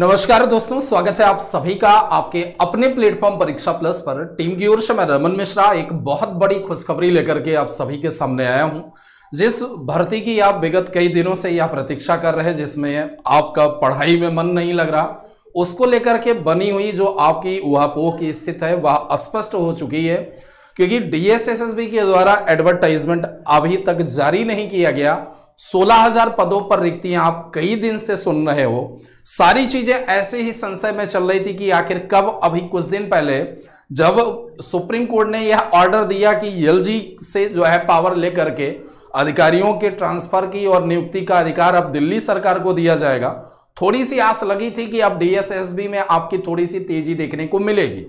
नमस्कार दोस्तों, स्वागत है आप सभी का आपके अपने प्लेटफॉर्म परीक्षा प्लस पर। टीम की ओर से मैं रमन मिश्रा एक बहुत बड़ी खुशखबरी लेकर के आप सभी के सामने आया हूं। जिस भर्ती की आप विगत कई दिनों से यह प्रतीक्षा कर रहे हैं, जिसमें आपका पढ़ाई में मन नहीं लग रहा, उसको लेकर के बनी हुई जो आपकी ऊहापोह की स्थिति है वह स्पष्ट हो चुकी है, क्योंकि डीएसएसएसबी के द्वारा एडवर्टाइजमेंट अभी तक जारी नहीं किया गया। 16,000 पदों पर रिक्तियां आप कई दिन से सुन रहे हो। सारी चीजें ऐसे ही संशय में चल रही थी कि आखिर कब। अभी कुछ दिन पहले जब सुप्रीम कोर्ट ने यह ऑर्डर दिया कि एलजी से जो है पावर लेकर के अधिकारियों के ट्रांसफर की और नियुक्ति का अधिकार अब दिल्ली सरकार को दिया जाएगा, थोड़ी सी आस लगी थी कि अब डीएसएसबी में आपकी थोड़ी सी तेजी देखने को मिलेगी।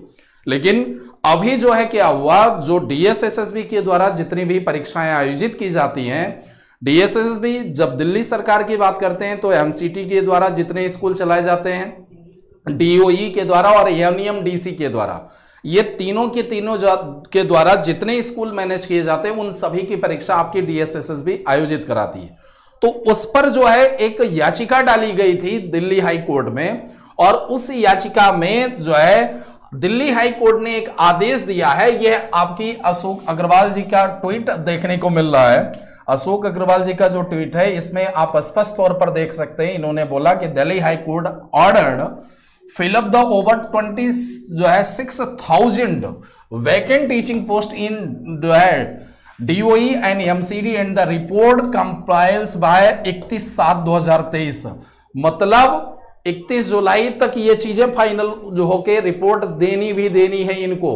लेकिन अभी जो है क्या हुआ, जो डीएसएसएसबी के द्वारा जितनी भी परीक्षाएं आयोजित की जाती हैं, डीएसएसएसबी जब दिल्ली सरकार की बात करते हैं तो एमसीटी के द्वारा जितने स्कूल चलाए जाते हैं, डीओई के द्वारा और एएनएमडीसी के द्वारा, ये तीनों के तीनों के द्वारा जितने स्कूल मैनेज किए जाते हैं उन सभी की परीक्षा आपकी डीएसएसएसबी आयोजित कराती है। तो उस पर जो है एक याचिका डाली गई थी दिल्ली हाई कोर्ट में, और उस याचिका में जो है दिल्ली हाई कोर्ट ने एक आदेश दिया है। यह आपकी अशोक अग्रवाल जी का ट्वीट देखने को मिल रहा है। अशोक अग्रवाल जी का जो ट्वीट है इसमें आप स्पष्ट तौर पर देख सकते हैं, इन्होंने बोला कि Delhi high court ordered fill up the over 26,000 vacant teaching post in DOE and MCD and the report compiles by 31/7/2023। मतलब 31 जुलाई तक ये चीजें फाइनल जो होके रिपोर्ट देनी है इनको,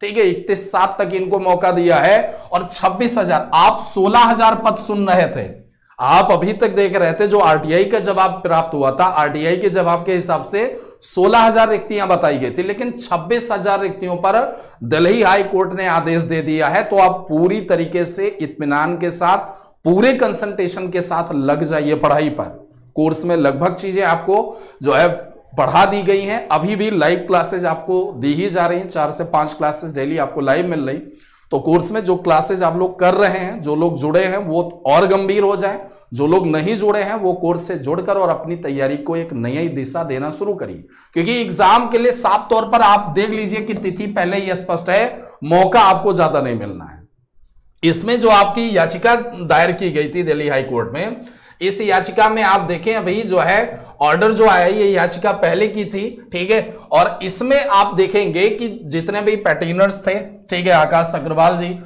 ठीक है। 31/7 तक इनको मौका दिया है। और 26,000, आप 16,000 पद सुन रहे थे, आप अभी तक देख रहे थे जो आरटीआई का जवाब प्राप्त हुआ था, आरटीआई के जवाब के हिसाब से 16,000 रिक्तियां बताई गई थी, लेकिन 26,000 रिक्तियों पर दिल्ली हाई कोर्ट ने आदेश दे दिया है। तो आप पूरी तरीके से इत्मीनान के साथ, पूरे कंसंट्रेशन के साथ लग जाइए पढ़ाई पर। कोर्स में लगभग चीजें आपको जो है पढ़ा दी गई हैं। अभी भी लाइव क्लासेज आपको दी ही जा रही हैं, 4 से 5 क्लासेज डेली आपको लाइव मिल रही। तो कोर्स में जो क्लासेज आप लोग कर रहे हैं, जो लोग जुड़े हैं वो और गंभीर हो जाएं, जो लोग नहीं जुड़े हैं वो कोर्स से जुड़कर और अपनी तैयारी को एक नई दिशा देना शुरू करिए। क्योंकि एग्जाम के लिए साफ तौर पर आप देख लीजिए कि तिथि पहले ही स्पष्ट है, मौका आपको ज्यादा नहीं मिलना है। इसमें जो आपकी याचिका दायर की गई थी दिल्ली हाईकोर्ट में, इस याचिका में आप देखें अभी जो है ऑर्डर जो आया, ये याचिका पहले की थी, ठीक है। और इसमें आप देखेंगे कि जितने भी पैटिनर्स थे, ठीक है, आकाश अग्रवाल जी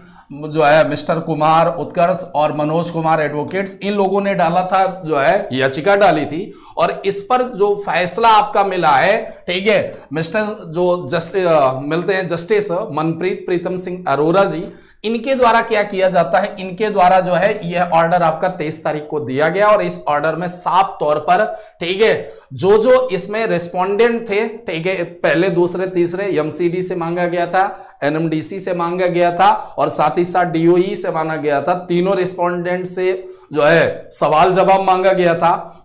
जो है, मिस्टर कुमार उत्कर्ष और मनोज कुमार एडवोकेट्स, इन लोगों ने डाला था जो है याचिका डाली थी। और इस पर जो फैसला आपका मिला है, ठीक है, मिस्टर जो जस्टिस मनप्रीत प्रीतम सिंह अरोरा जी, इनके द्वारा क्या किया जाता है, इनके द्वारा जो है यह ऑर्डर आपका 23 तारीख को दिया गया। और इस ऑर्डर में साफ तौर पर, ठीक है, जो इसमें रेस्पोंडेंट थे, ठीक है, पहले दूसरे तीसरे, एमसीडी से मांगा गया था, एनएमडीसी से मांगा गया था और साथ ही साथ डीओई से मांगा गया था। तीनों रेस्पोंडेंट से जो है सवाल जवाब मांगा गया था।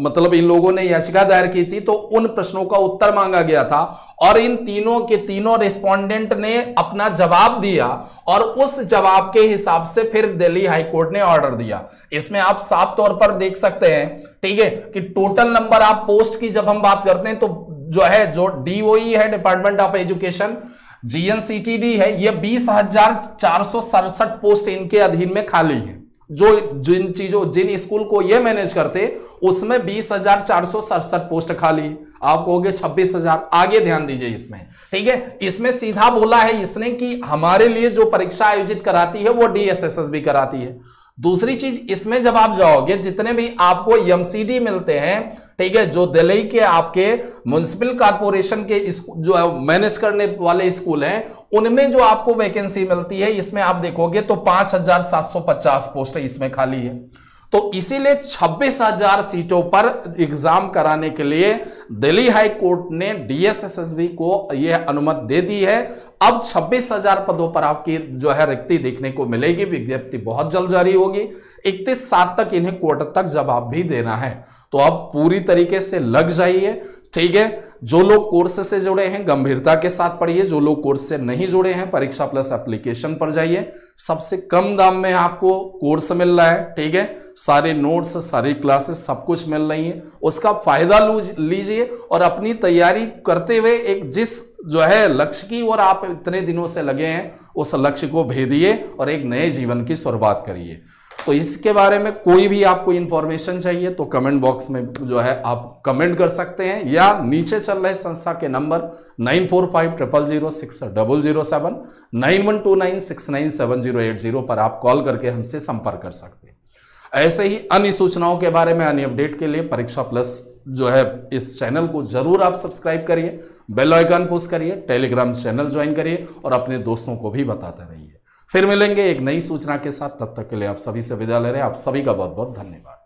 मतलब इन लोगों ने याचिका दायर की थी तो उन प्रश्नों का उत्तर मांगा गया था और इन तीनों के तीनों रेस्पोंडेंट ने अपना जवाब दिया और उस जवाब के हिसाब से फिर दिल्ली हाई कोर्ट ने ऑर्डर दिया। इसमें आप साफ तौर पर देख सकते हैं, ठीक है, कि टोटल नंबर आप पोस्ट की जब हम बात करते हैं तो जो है जो डीओई है, डिपार्टमेंट ऑफ एजुकेशन, जीएनसीटीडी है, ये 20,467 पोस्ट इनके अधीन में खाली है। जो जिन स्कूल को ये मैनेज करते उसमें 20,467 पोस्ट खाली, आप कहोगे 26,000। आगे ध्यान दीजिए इसमें, ठीक है। इसमें सीधा बोला है इसने कि हमारे लिए जो परीक्षा आयोजित कराती है वो डीएसएसएसबी कराती है। दूसरी चीज, इसमें जब आप जाओगे जितने भी आपको एमसीडी मिलते हैं, ठीक है, जो दिल्ली के आपके म्युनिसिपल कॉर्पोरेशन के जो मैनेज करने वाले स्कूल हैं, उनमें जो आपको वैकेंसी मिलती है, इसमें आप देखोगे तो 5,750 पोस्ट इसमें खाली है। तो इसीलिए 26,000 सीटों पर एग्जाम कराने के लिए दिल्ली हाई कोर्ट ने डीएसएसएसबी को यह अनुमति दे दी है। अब 26,000 पदों पर आपकी जो है रिक्ति देखने को मिलेगी। विज्ञप्ति बहुत जल्द जारी होगी। 31/7 तक इन्हें कोर्ट तक जवाब भी देना है। तो आप पूरी तरीके से लग जाइए, ठीक है। जो लोग कोर्स से जुड़े हैं गंभीरता के साथ पढ़िए, जो लोग कोर्स से नहीं जुड़े हैं परीक्षा प्लस एप्लीकेशन पर जाइए, सबसे कम दाम में आपको कोर्स मिल रहा है, ठीक है, सारे नोट्स, सारी क्लासेस, सब कुछ मिल रही है, उसका फायदा लीजिए और अपनी तैयारी करते हुए एक जिस जो है लक्ष्य की और आप इतने दिनों से लगे हैं उस लक्ष्य को भेदिए और एक नए जीवन की शुरुआत करिए। तो इसके बारे में कोई भी आपको इंफॉर्मेशन चाहिए तो कमेंट बॉक्स में जो है आप कमेंट कर सकते हैं या नीचे चल रहे संस्था के नंबर 9450060007 9129697080 पर आप कॉल करके हमसे संपर्क कर सकते हैं। ऐसे ही अन्य सूचनाओं के बारे में, अन्य अपडेट के लिए परीक्षा प्लस जो है इस चैनल को जरूर आप सब्सक्राइब करिए, बेल आइकन पुश करिए, टेलीग्राम चैनल ज्वाइन करिए और अपने दोस्तों को भी बताते रहिए। फिर मिलेंगे एक नई सूचना के साथ, तब तक के लिए आप सभी से विदा ले रहे हैं। आप सभी का बहुत बहुत धन्यवाद।